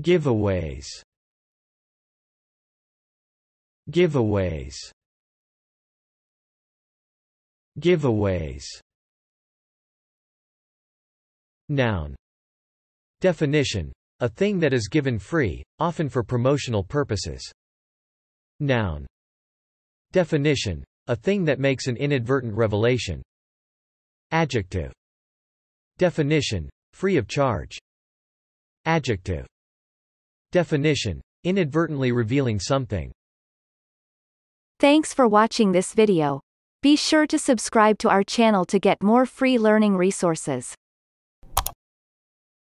Giveaways. Giveaways. Giveaways. Noun. Definition: a thing that is given free, often for promotional purposes. Noun. Definition: a thing that makes an inadvertent revelation. Adjective. Definition: free of charge. Adjective. Definition: inadvertently revealing something. Thanks for watching this video. Be sure to subscribe to our channel to get more free learning resources.